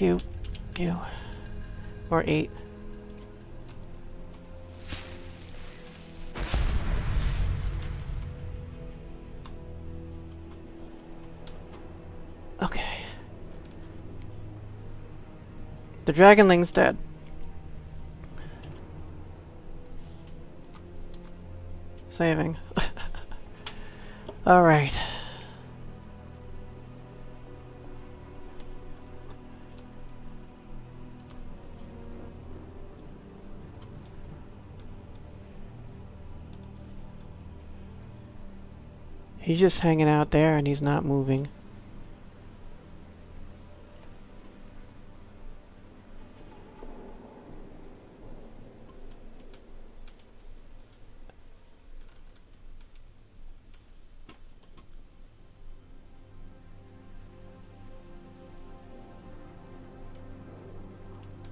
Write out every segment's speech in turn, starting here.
Q, Q, or 8. Okay. The Dragonling's dead. Saving. All right. He's just hanging out there and he's not moving.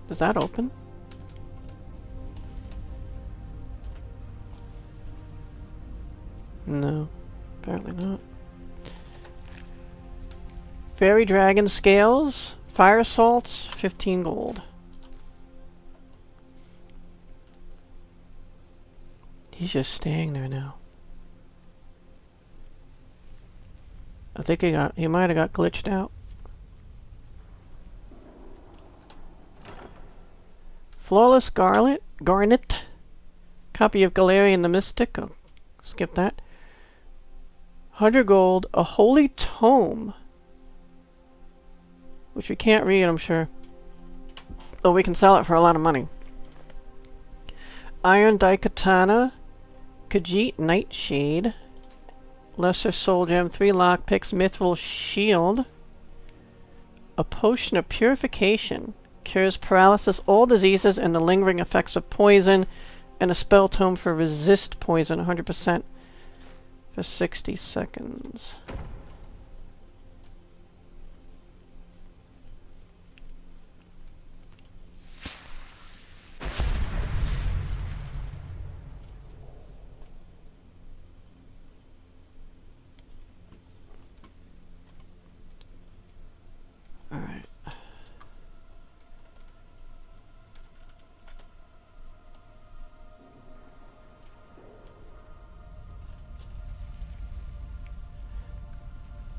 Does that open? No, apparently not. Fairy Dragon Scales, Fire Salts, 15 gold. He's just staying there now. I think he might have got glitched out. Flawless Garnet, copy of Galarian the Mystic, oh, skip that, 100 gold, a Holy Tome, which we can't read, I'm sure, though we can sell it for a lot of money. Iron Daikatana, Khajiit Nightshade, Lesser Soul Gem, 3 lockpicks, Mithril Shield, a Potion of Purification, cures paralysis, all diseases, and the lingering effects of poison, and a spell tome for resist poison 100% for 60 seconds.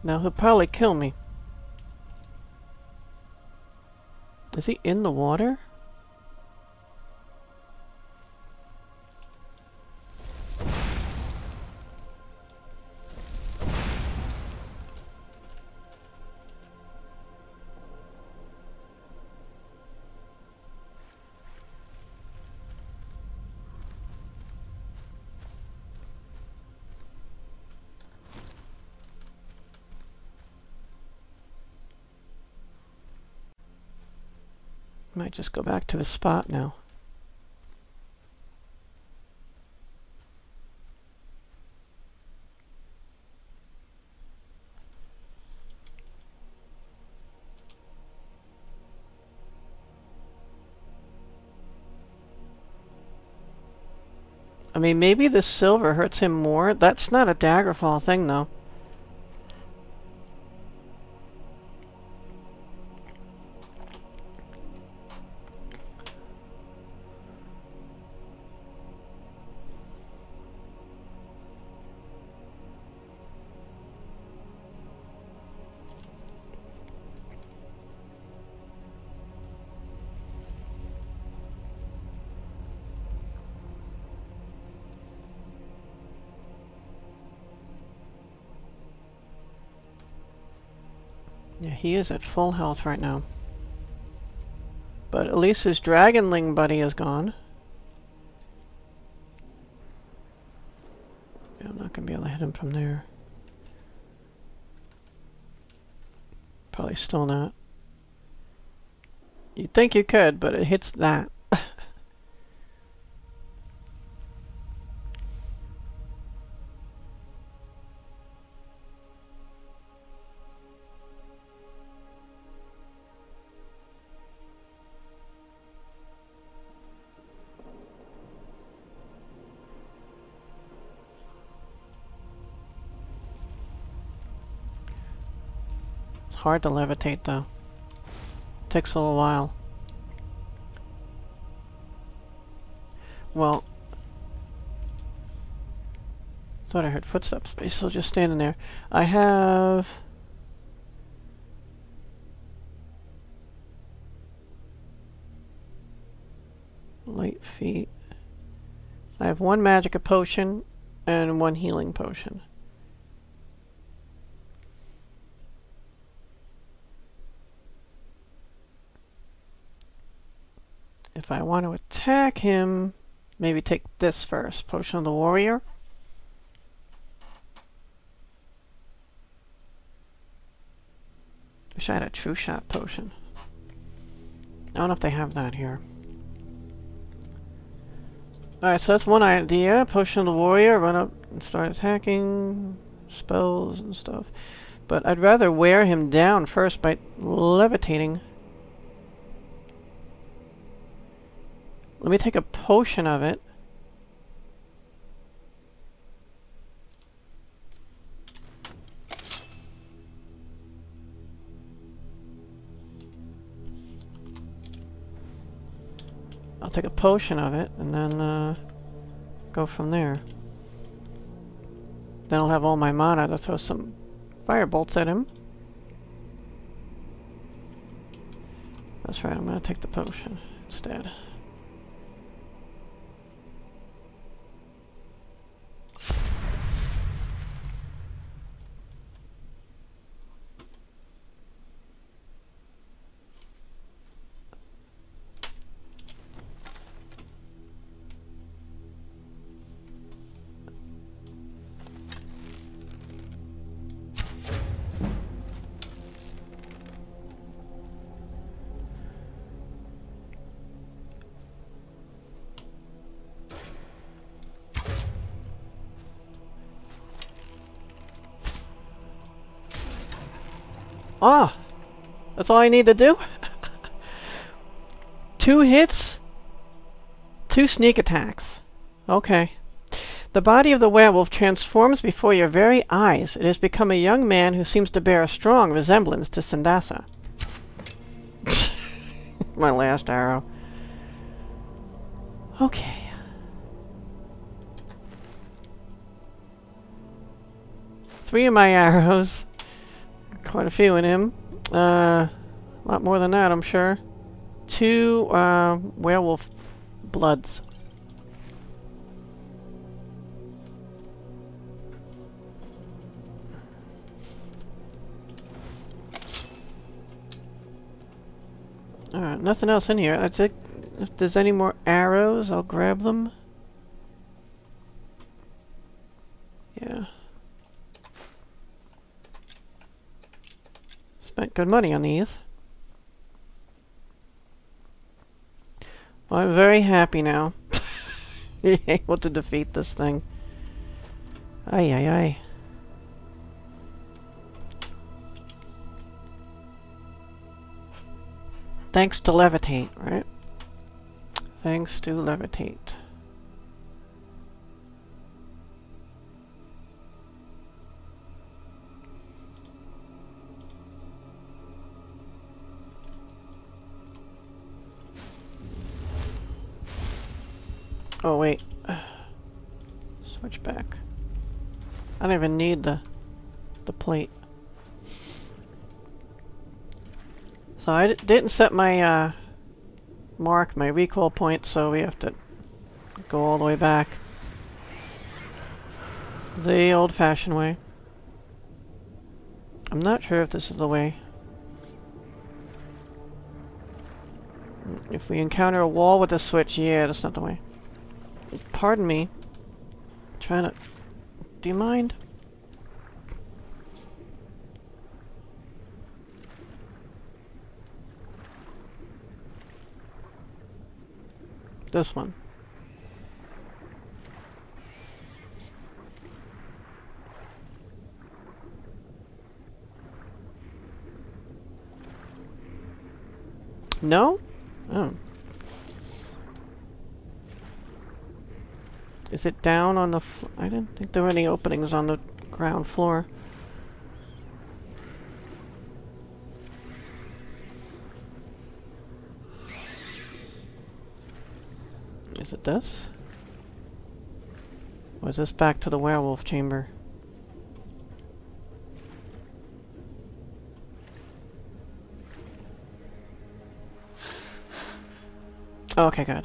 Now he'll probably kill me. Is he in the water? Might just go back to his spot now. I mean, maybe this silver hurts him more. That's not a Daggerfall thing, though. He is at full health right now. But at least his Dragonling buddy is gone. I'm not going to be able to hit him from there. Probably still not. You'd think you could, but it hits that. Hard to levitate, though. Takes a little while. Well, thought I heard footsteps, but he's still just standing there. I have... light feet. I have one magicka potion and one healing potion. If I want to attack him, maybe take this first. Potion of the Warrior. Wish I had a true shot potion. I don't know if they have that here. Alright, so that's one idea. Potion of the Warrior, run up and start attacking. Spells and stuff. But I'd rather wear him down first by levitating. Let me take a potion of it. I'll take a potion of it and then go from there. Then I'll have all my mana to throw some fire bolts at him. That's right, I'm gonna take the potion instead. Ah, oh, that's all I need to do? 2 hits, 2 sneak attacks. Okay. The body of the werewolf transforms before your very eyes. It has become a young man who seems to bear a strong resemblance to Sindasa. My last arrow. Okay. Three of my arrows. Quite a few in him. A lot more than that, I'm sure. 2 werewolf bloods. Alright, nothing else in here. I think if there's any more arrows, I'll grab them. Yeah. Spent good money on these. Well, I'm very happy now. Able to defeat this thing. Ay, ay, ay. Thanks to levitate, right? Thanks to levitate. Oh wait, switch back. I don't even need the plate. So I didn't set my mark, my recoil point, so we have to go all the way back. The old-fashioned way. I'm not sure if this is the way. If we encounter a wall with a switch, yeah, that's not the way. Pardon me. I'm trying to... do you mind? This one. No? Oh. Is it down on the floor? I didn't think there were any openings on the ground floor. Is it this? Or is this back to the werewolf chamber? Oh, okay, good.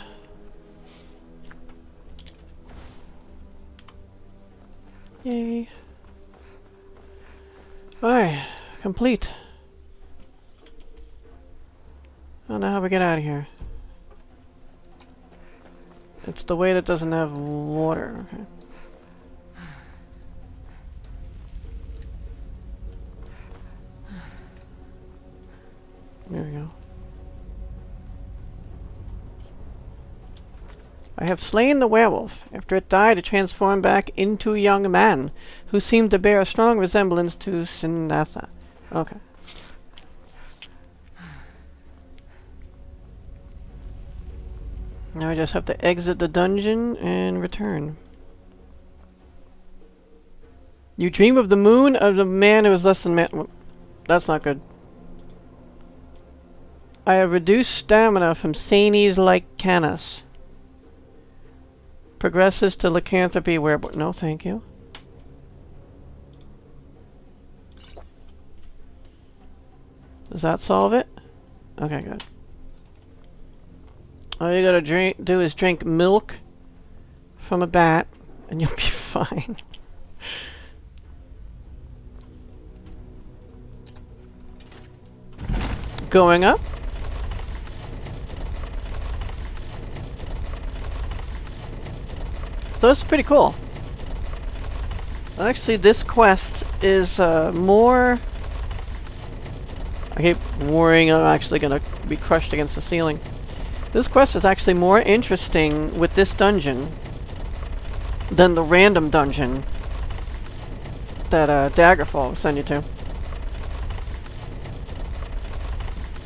Yay. Alright, complete. I don't know how we get out of here. It's the way that doesn't have water. Okay. There we go. I have slain the werewolf. After it died, it transformed back into a young man, who seemed to bear a strong resemblance to Sinatha. Okay. Now I just have to exit the dungeon and return. You dream of the moon of the man who is less than man. That's not good. I have reduced stamina from Sanes like Canis. Progresses to lycanthropy werewolf. No, thank you. Does that solve it? Okay, good. All you gotta do is drink milk from a bat, and you'll be fine. Going up. So it's pretty cool. Actually, this quest is more... I keep worrying I'm actually going to be crushed against the ceiling. This quest is actually more interesting with this dungeon than the random dungeon that Daggerfall will send you to.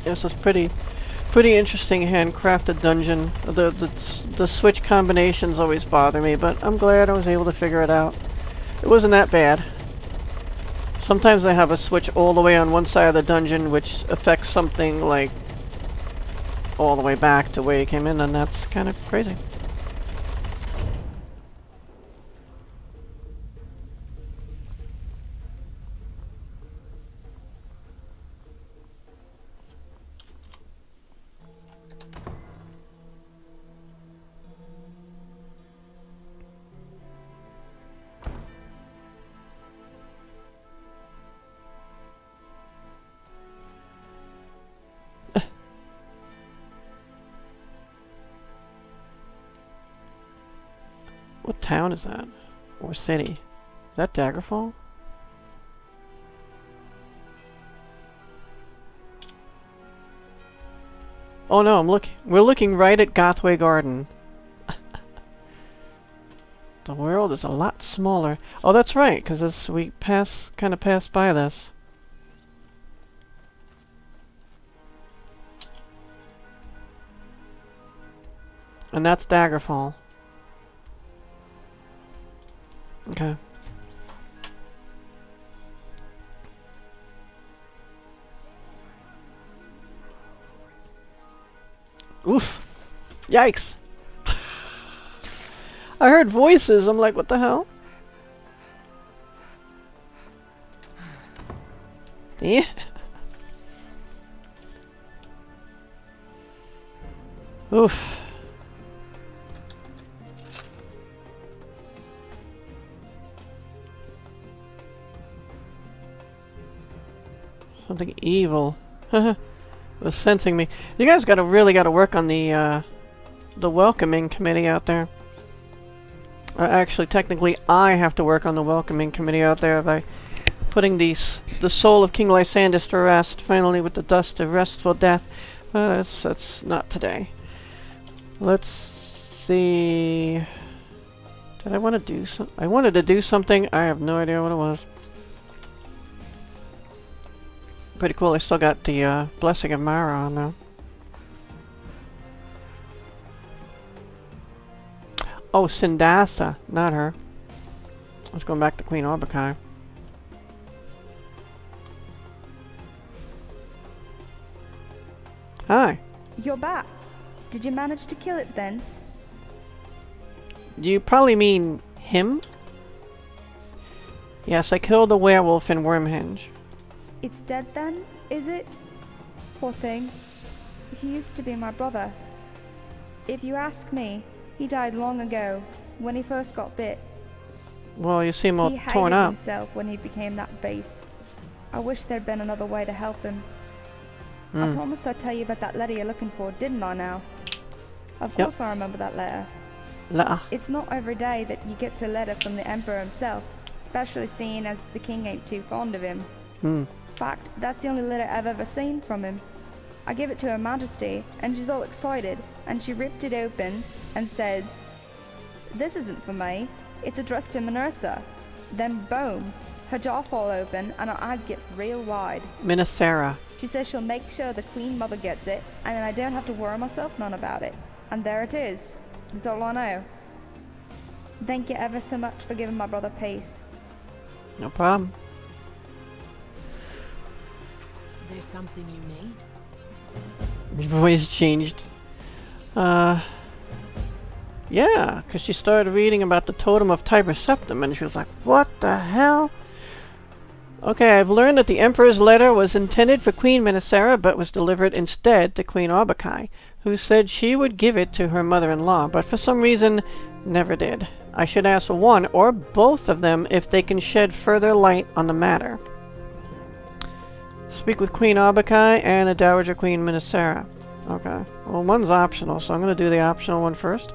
This is pretty interesting handcrafted dungeon. The switch combinations always bother me, but I'm glad I was able to figure it out. It wasn't that bad. Sometimes I have a switch all the way on one side of the dungeon, which affects something like all the way back to where you came in, and that's kind of crazy. What town is that? Or city? Is that Daggerfall? Oh no, we're looking right at Gothway Garden. The world is a lot smaller. Oh, that's right, because we kind of passed by this. And that's Daggerfall. Okay. Oof. Yikes. I heard voices. I'm like, what the hell? Yeah. Oof. Something evil was sensing me. You guys really gotta work on the welcoming committee out there. Actually, technically, I have to work on the welcoming committee out there by putting the soul of King Lysandus to rest, finally with the dust of restful death. That's not today. Let's see. Did I want to do something? I wanted to do something. I have no idea what it was. Pretty cool, I still got the Blessing of Mara on though. Oh, Sindasa, not her. Let's go back to Queen Aubk-i. Hi. You're back. Did you manage to kill it then? You probably mean him? Yes, I killed the werewolf in Wormhinge. It's dead then, is it? Poor thing. He used to be my brother. If you ask me, he died long ago, when he first got bit. Well, you seem all torn up. He hated himself when he became that beast. I wish there'd been another way to help him. I promised I'd tell you about that letter you're looking for, didn't I now? Of course I remember that letter. It's not every day that you get a letter from the Emperor himself, especially seeing as the King ain't too fond of him. In fact, that's the only letter I've ever seen from him. I give it to Her Majesty, and she's all excited, and she ripped it open and says, "This isn't for me. It's addressed to Mynisera." Then boom, her jaw fall open and her eyes get real wide. Mynisera. She says she'll make sure the Queen Mother gets it, and then I don't have to worry myself none about it. And there it is. That's all I know. Thank you ever so much for giving my brother peace. No problem. There's something you need. Your voice changed. Yeah, because she started reading about the Totem of Tiber Septim, and she was like, what the hell? Okay, I've learned that the Emperor's letter was intended for Queen Mynisera, but was delivered instead to Queen Aubk-i, who said she would give it to her mother-in-law, but for some reason never did. I should ask one or both of them if they can shed further light on the matter. Speak with Queen Aubk-i and the Dowager Queen Mynisera. Okay. Well, one's optional, so I'm going to do the optional one first.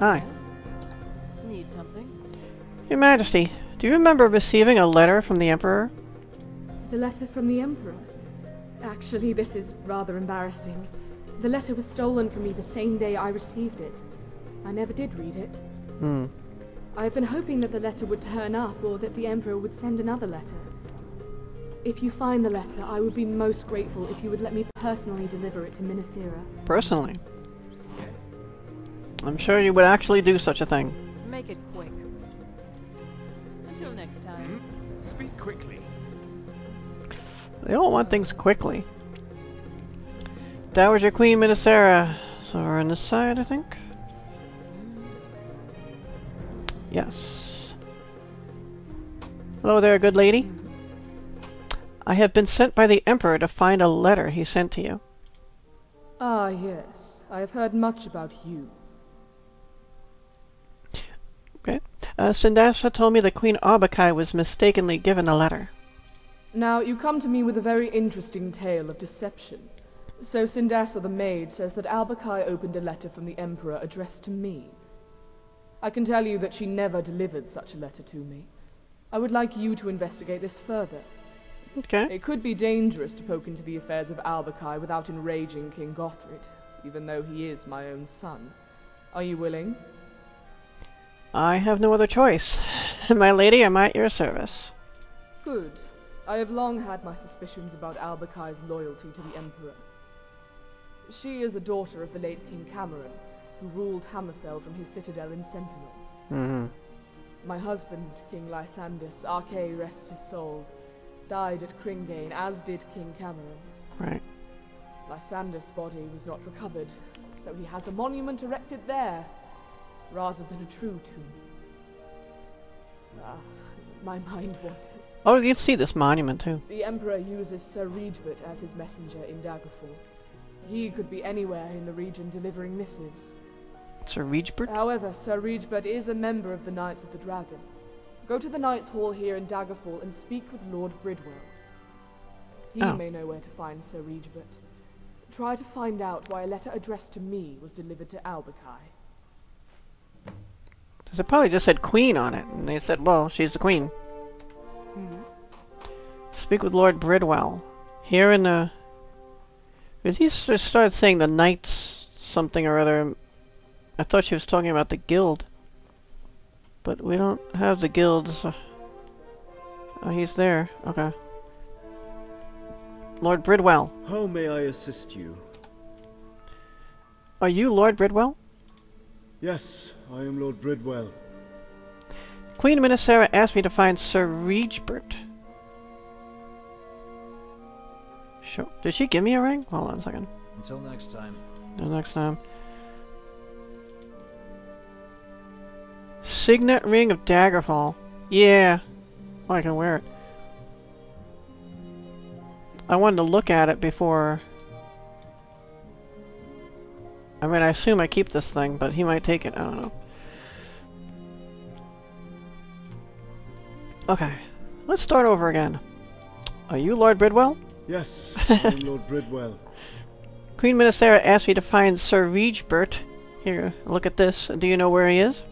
Hi. Need something? Your Majesty, do you remember receiving a letter from the Emperor? The letter from the Emperor? Actually, this is rather embarrassing. The letter was stolen from me the same day I received it. I never did read it. I've been hoping that the letter would turn up, or that the Emperor would send another letter. If you find the letter, I would be most grateful if you would let me personally deliver it to Mynisera. Personally? Yes. I'm sure you would actually do such a thing. Make it quick. Until next time. Speak quickly. They all want things quickly. Dowager Queen Mynisera. So we're on this side, I think. Yes. Hello there, good lady. I have been sent by the Emperor to find a letter he sent to you. Ah, yes. I have heard much about you. Okay. Sindasa told me that Queen Aubk-i was mistakenly given a letter. Now, you come to me with a very interesting tale of deception. So Sindasa the maid says that Aubk-i opened a letter from the Emperor addressed to me. I can tell you that she never delivered such a letter to me. I would like you to investigate this further. Okay. It could be dangerous to poke into the affairs of Aubk-i without enraging King Gothred, even though he is my own son. Are you willing? I have no other choice. My lady, I'm at your service. Good. I have long had my suspicions about Aubk-i's loyalty to the Emperor. She is a daughter of the late King Camaron, who ruled Hammerfell from his citadel in Sentinel. My husband, King Lysandus, Arkay rest his soul, died at Cryngaine, as did King Camaron. Right. Lysandus' body was not recovered, so he has a monument erected there, rather than a true tomb. Ah, my mind wanders. Oh, you see this monument too. The Emperor uses Sir Regbert as his messenger in Daggerfall. He could be anywhere in the region delivering missives. Sir Regbert? However, Sir Regbert is a member of the Knights of the Dragon. Go to the Knights' Hall here in Daggerfall and speak with Lord Bridwell. He may know where to find Sir Regbert. Try to find out why a letter addressed to me was delivered to Aubk-i. Because it probably just said Queen on it, and they said, well, she's the Queen. Speak with Lord Bridwell. Here in the... Because he just started saying the knights something or other. I thought she was talking about the guild. But we don't have the guilds. So. Oh, he's there. Okay. Lord Bridwell. How may I assist you? Are you Lord Bridwell? Yes, I am Lord Bridwell. Queen Mynisera asked me to find Sir Regbert. Sure. Did she give me a ring? Hold on a second. Until next time. Until next time. Signet Ring of Daggerfall. Yeah. Oh, I can wear it. I wanted to look at it before. I mean, I assume I keep this thing, but he might take it. I don't know. Okay. Let's start over again. Are you Lord Bridwell? Yes, I'm Lord Bridwell. Queen Mynisera asked me to find Sir Regbert. Here, look at this. Do you know where he is?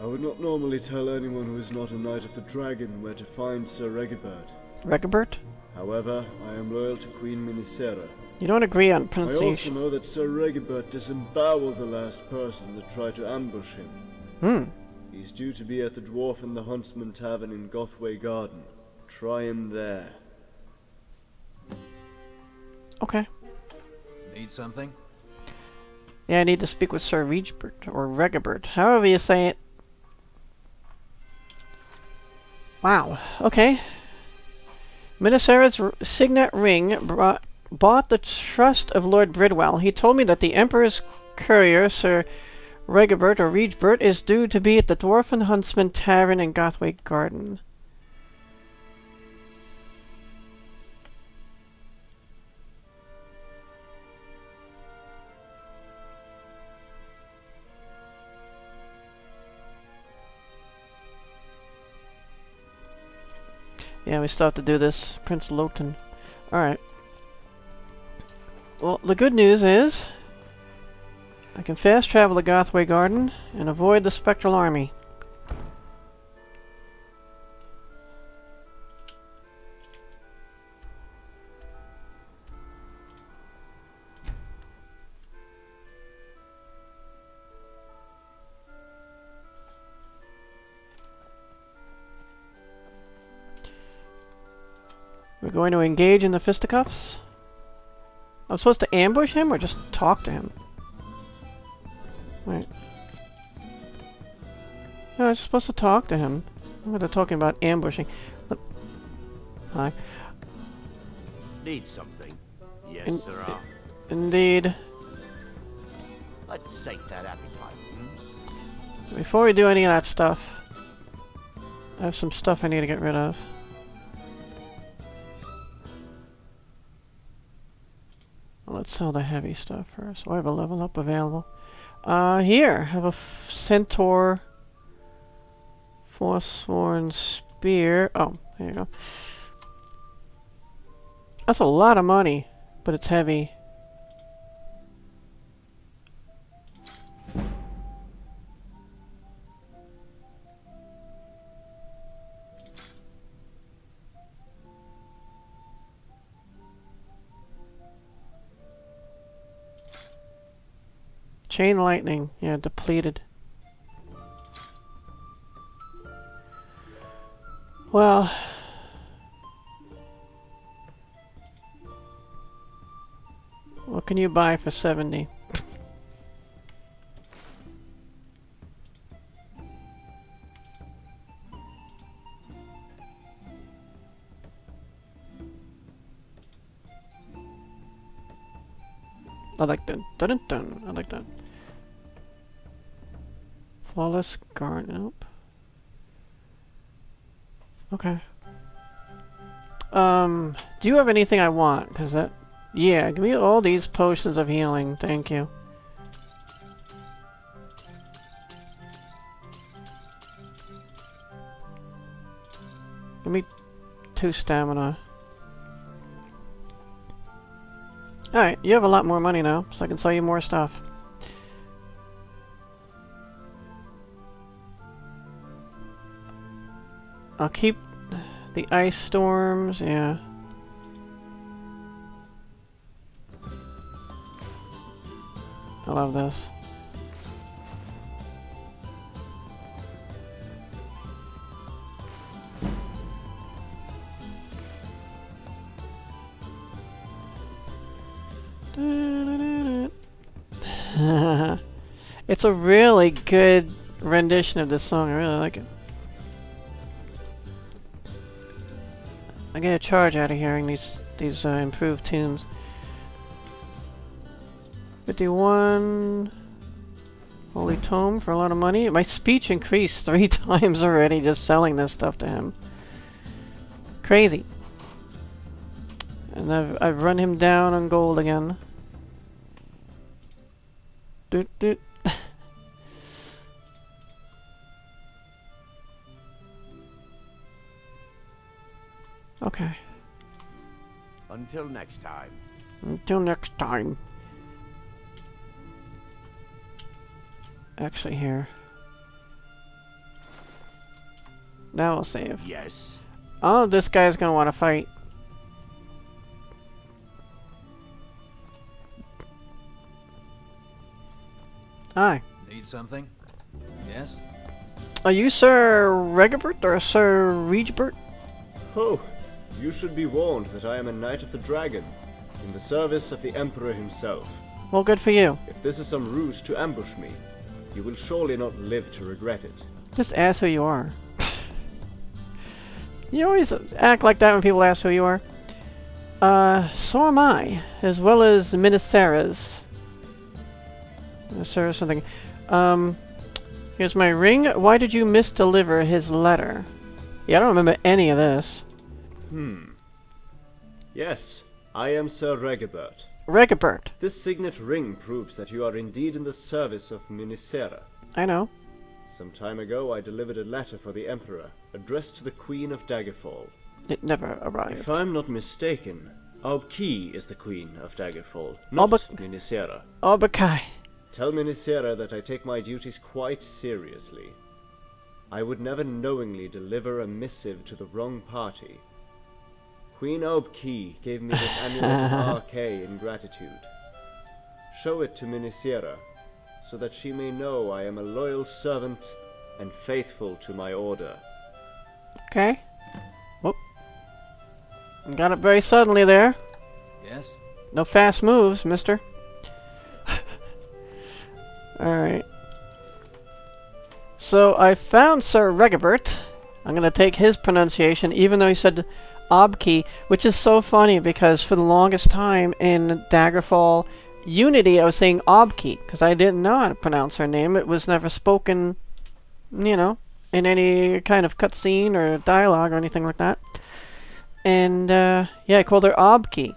I would not normally tell anyone who is not a Knight of the Dragon where to find Sir Regibert. Regibert? However, I am loyal to Queen Mynisera. You don't agree on pronunciation. I also know that Sir Regibert disemboweled the last person that tried to ambush him. Hmm. He's due to be at the Dwarf and the Huntsman Tavern in Gothway Garden. Try him there. Okay. Need something? Yeah, I need to speak with Sir Regbert, or Regibert, however you say it. Wow. Okay. Mynisera's signet ring bought the trust of Lord Bridwell. He told me that the Emperor's courier, Sir Regibert or Regbert, is due to be at the Dwarf and Huntsman Tavern in Gothway Garden. Yeah, we still have to do this. Prince Lotan. Alright. Well, the good news is I can fast travel to Gothway Garden and avoid the Spectral Army. We're going to engage in the fisticuffs? I'm supposed to ambush him or just talk to him? Wait. No, I'm supposed to talk to him. They're talking about ambushing. Look. Hi. Need something? Yes, sir. Indeed. Let's sate that appetite. Hmm? Before we do any of that stuff, I have some stuff I need to get rid of. Let's sell the heavy stuff first. Oh, I have a level up available. Here, have a centaur Forsworn spear. Oh, there you go. That's a lot of money, but it's heavy. Chain lightning, yeah, depleted. Well, what can you buy for 70? I like that. Dun dun. I like that. Flawless guard. Nope. Okay. Do you have anything I want? Cause that. Yeah. Give me all these potions of healing. Thank you. Give me 2 stamina. All right. You have a lot more money now, so I can sell you more stuff. I'll keep the ice storms, yeah. I love this. It's a really good rendition of this song. I really like it. I get a charge out of hearing these improved tunes. 51. Holy Tome for a lot of money. My speech increased 3 times already just selling this stuff to him. Crazy. And I've run him down on gold again. Doot doot. Okay. Until next time. Until next time. Actually, here. Now I'll save. Yes. Oh, this guy's gonna want to fight. Hi. Need something? Yes. Are you Sir Regibert or Sir Regbert? Oh, you should be warned that I am a Knight of the Dragon, in the service of the Emperor himself. Well, good for you. If this is some ruse to ambush me, you will surely not live to regret it. Just ask who you are. You always act like that when people ask who you are. So am I, as well as Mynisera's. Sir, something. Here's my ring. Why did you misdeliver his letter? Yeah, I don't remember any of this. Yes, I am Sir Regibert. Regibert. This signet ring proves that you are indeed in the service of Mynisera. I know. Some time ago, I delivered a letter for the Emperor, addressed to the Queen of Daggerfall. It never arrived. If I'm not mistaken, Aubk-i is the Queen of Daggerfall, not Mynisera. Aubk-i. Tell Mynisera that I take my duties quite seriously. I would never knowingly deliver a missive to the wrong party. Queen Aubk-i gave me this Amulet of Arkay in gratitude. Show it to Mynisera, so that she may know I am a loyal servant and faithful to my order. Okay. Whoop. Got it very suddenly there. Yes. No fast moves, mister. Alright. So I found Sir Regibert. I'm going to take his pronunciation, even though he said Aubk-i, which is so funny because for the longest time in Daggerfall Unity, I was saying Aubk-i because I didn't know how to pronounce her name. It was never spoken, you know, in any kind of cutscene or dialogue or anything like that. And, yeah, I called her Aubk-i.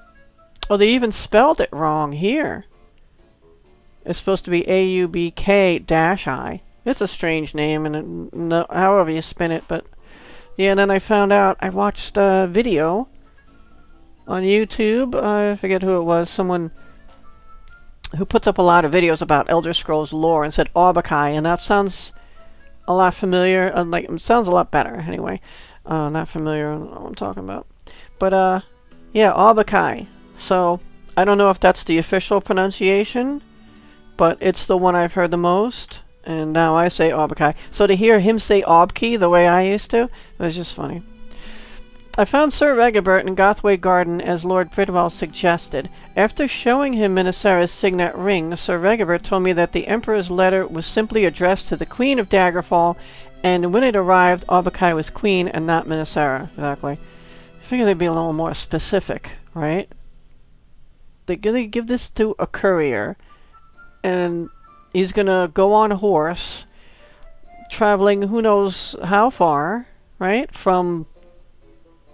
Oh, they even spelled it wrong here. It's supposed to be A-U-B-K-I. It's a strange name, and no, however you spin it, but... Yeah, and then I found out, I watched a video on YouTube. I forget who it was, someone who puts up a lot of videos about Elder Scrolls lore and said Aubk-i, and that sounds a lot familiar, like, it sounds a lot better, anyway. Not familiar, I don't know what I'm talking about. But, yeah, Aubk-i. So, I don't know if that's the official pronunciation, but it's the one I've heard the most, and now I say Aubk-i. So to hear him say Aubk-i the way I used to, it was just funny. I found Sir Regibert in Gothway Garden as Lord Bridwell suggested. After showing him Mynisera's signet ring, Sir Regibert told me that the Emperor's letter was simply addressed to the Queen of Daggerfall, and when it arrived, Aubk-i was Queen and not Mynisera. Exactly. I figure they'd be a little more specific, right? They're gonna give this to a courier, and he's gonna go on horse, traveling who knows how far, right? From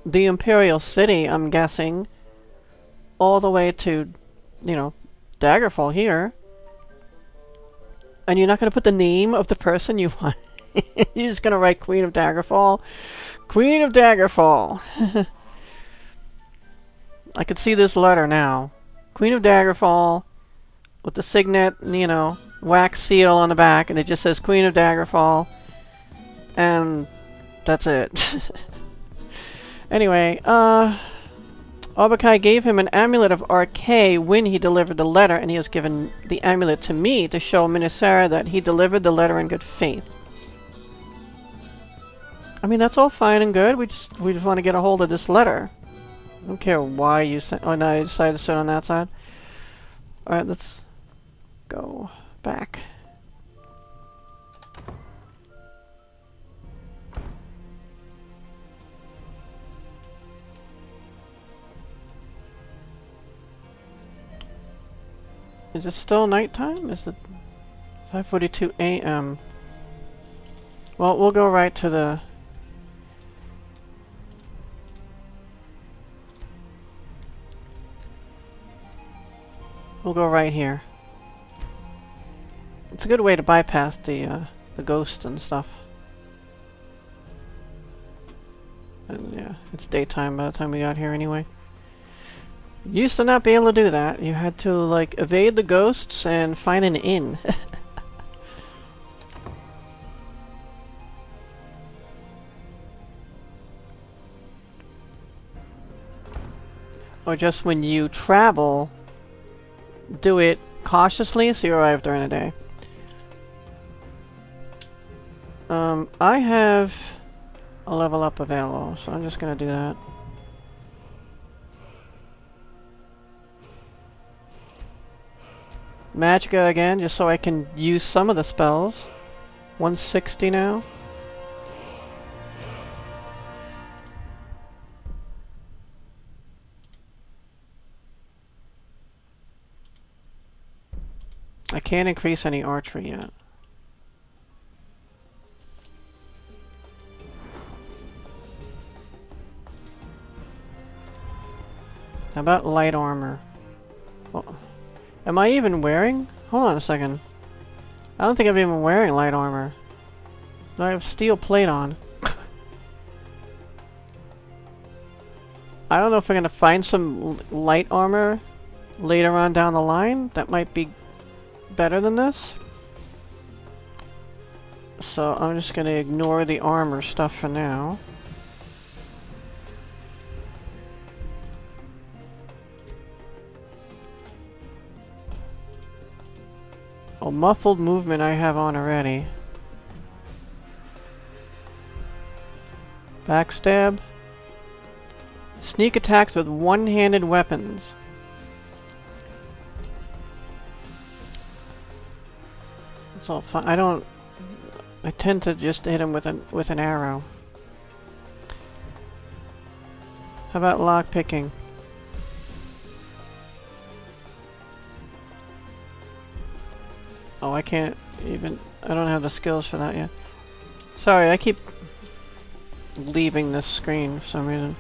the Imperial City, I'm guessing, all the way to, you know, Daggerfall here. And you're not gonna put the name of the person you want. You're just gonna write Queen of Daggerfall. Queen of Daggerfall. I could see this letter now. Queen of Daggerfall, with the signet, you know, wax seal on the back, and it just says Queen of Daggerfall, and that's it. Anyway, Aubk-i gave him an Amulet of Arkay when he delivered the letter, and he has given the amulet to me to show Mynisera that he delivered the letter in good faith. I mean, that's all fine and good, we just want to get a hold of this letter. I don't care why you sent... Oh, no, I decided to sit on that side. Alright, let's go back. Is it still nighttime? Is it 5:42 a.m.? Well, we'll go right to the... We'll go right here. It's a good way to bypass the ghosts and stuff. And yeah, it's daytime by the time we got here anyway. Used to not be able to do that. You had to, like, evade the ghosts and find an inn. Or just when you travel, do it cautiously so you arrive during the day. I have a level up available, so I'm just gonna do that. Magicka again, just so I can use some of the spells. 160 now. I can't increase any archery yet. How about light armor? Well, am I even wearing? Hold on a second. I don't think I'm even wearing light armor. Do I have steel plate on? I don't know if I'm gonna find some light armor later on down the line. That might be better than this. So I'm just gonna ignore the armor stuff for now. Oh, muffled movement I have on already. Backstab. Sneak attacks with one-handed weapons. That's all fun. I tend to just hit him with an arrow. How about lockpicking? Oh, I can't even... I don't have the skills for that yet. Sorry, I keep leaving this screen for some reason.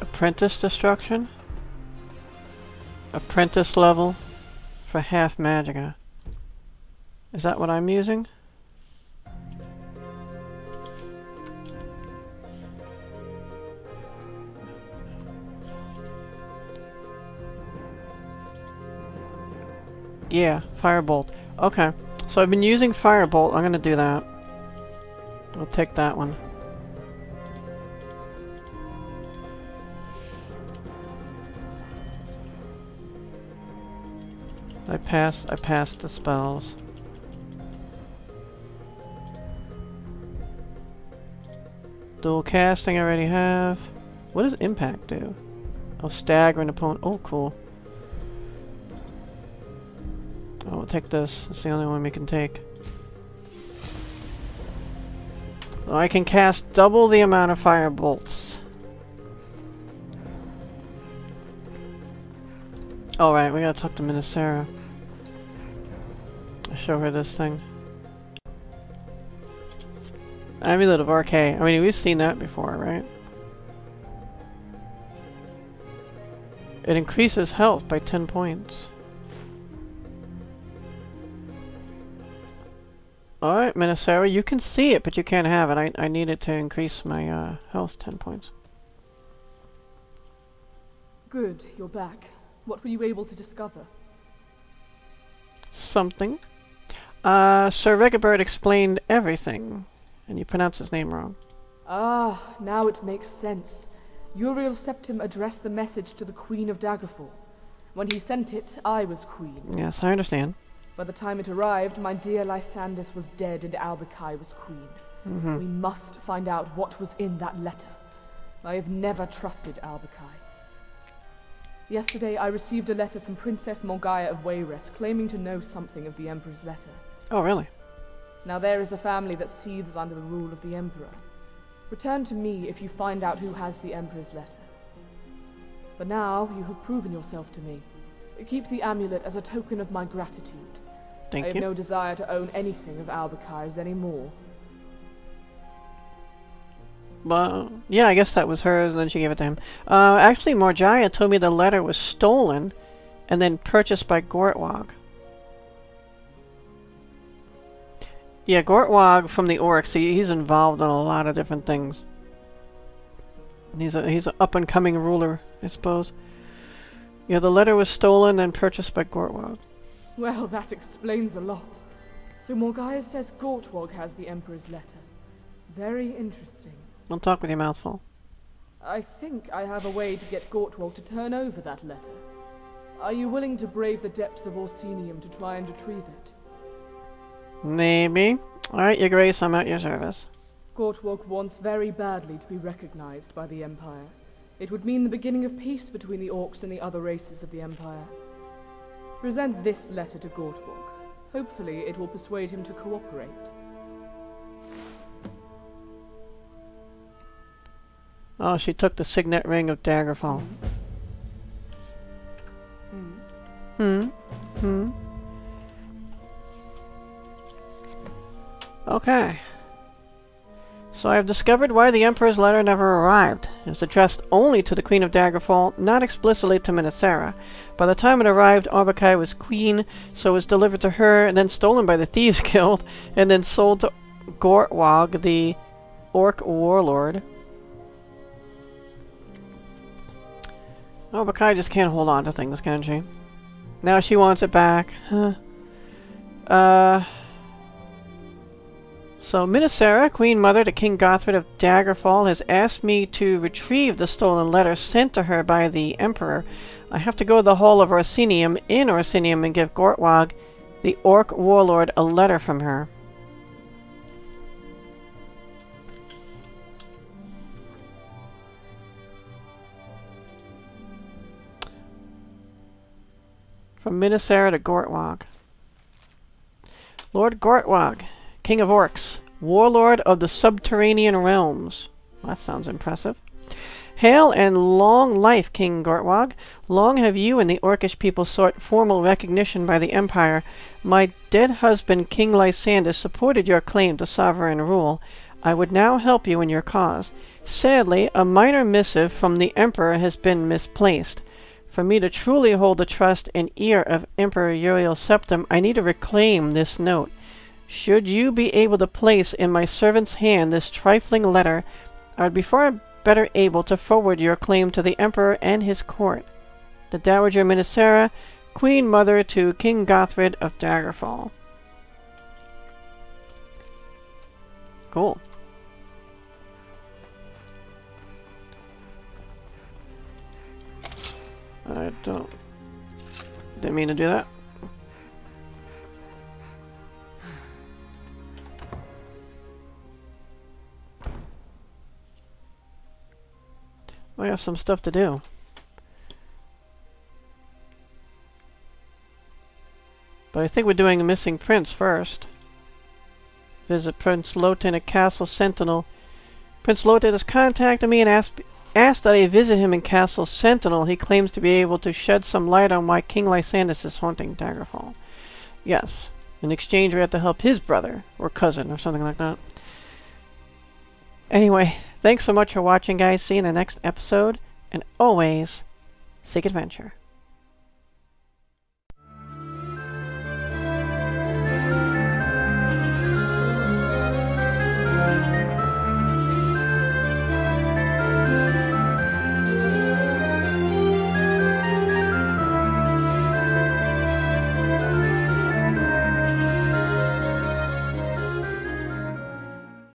Apprentice destruction? Apprentice level for half Magicka. Is that what I'm using? Yeah, Firebolt. Okay, so I've been using Firebolt. I'm gonna do that. I'll take that one. I passed the spells. Dual casting I already have. What does impact do? Oh, stagger an opponent. Oh, cool. Oh, we'll take this. It's the only one we can take. Oh, I can cast double the amount of fire bolts. Alright, we gotta talk to Mynisera. Show her this thing. Amulet of Arkay. I mean, we've seen that before, right? It increases health by 10 points. Alright, Mynisera, you can see it, but you can't have it. I need it to increase my health 10 points. Good, you're back. What were you able to discover? Something. Sir Regibert explained everything, and you pronounced his name wrong. Ah, now it makes sense. Uriel Septim addressed the message to the Queen of Daggerfall. When he sent it, I was queen. Yes, I understand. By the time it arrived, my dear Lysandus was dead and Aubk-i was queen. Mm-hmm. We must find out what was in that letter. I have never trusted Aubk-i. Yesterday, I received a letter from Princess Morgiah of Wayrest, claiming to know something of the Emperor's letter. Oh, really? Now there is a family that seethes under the rule of the Emperor. Return to me if you find out who has the Emperor's letter. For now, you have proven yourself to me. Keep the amulet as a token of my gratitude. Thank you. I have no desire to own anything of Aubk-i's anymore. Well, yeah, I guess that was hers, and then she gave it to him. Actually, Morgiah told me the letter was stolen and then purchased by Gortwog. Yeah, Gortwog from the Oryx, he's involved in a lot of different things. He's an up-and-coming ruler, I suppose. Yeah, the letter was stolen and purchased by Gortwog. Well, that explains a lot. So Morgiah says Gortwog has the Emperor's letter. Very interesting. Don't talk with your mouth full. I think I have a way to get Gortwog to turn over that letter. Are you willing to brave the depths of Orsinium to try and retrieve it? Maybe. Alright, Your Grace, I'm at your service. Gortwog wants very badly to be recognized by the Empire. It would mean the beginning of peace between the Orcs and the other races of the Empire. Present this letter to Gortwog. Hopefully it will persuade him to cooperate. Oh, she took the Signet Ring of Daggerfall. Okay. So I have discovered why the Emperor's letter never arrived. It was addressed only to the Queen of Daggerfall, not explicitly to Mynisera. By the time it arrived, Aubk-i was queen, so it was delivered to her, and then stolen by the Thieves Guild, and then sold to Gortwog, the Orc warlord. Aubk-i just can't hold on to things, can she? Now she wants it back. Huh. So, Mynisera, Queen Mother to King Gothred of Daggerfall, has asked me to retrieve the stolen letter sent to her by the Emperor. I have to go to the Hall of Orsinium in Orsinium and give Gortwog, the Orc Warlord, a letter from her. From Mynisera to Gortwog. Lord Gortwog, King of Orcs, Warlord of the Subterranean Realms. Well, that sounds impressive. Hail and long life, King Gortwog. Long have you and the Orcish people sought formal recognition by the Empire. My dead husband, King Lysandus, supported your claim to sovereign rule. I would now help you in your cause. Sadly, a minor missive from the Emperor has been misplaced. For me to truly hold the trust and ear of Emperor Uriel Septim, I need to reclaim this note. Should you be able to place in my servant's hand this trifling letter, I would be far better able to forward your claim to the Emperor and his court. The Dowager Mynisera, Queen Mother to King Gothred of Daggerfall. Cool. Didn't mean to do that. I have some stuff to do. But I think we're doing a missing prince first. Visit Prince Lotan at Castle Sentinel. Prince Lotan has contacted me and asked that I visit him in Castle Sentinel. He claims to be able to shed some light on why King Lysandus is haunting Daggerfall. Yes. In exchange, we have to help his brother, or cousin, or something like that. Anyway, thanks so much for watching, guys. See you in the next episode, and always seek adventure.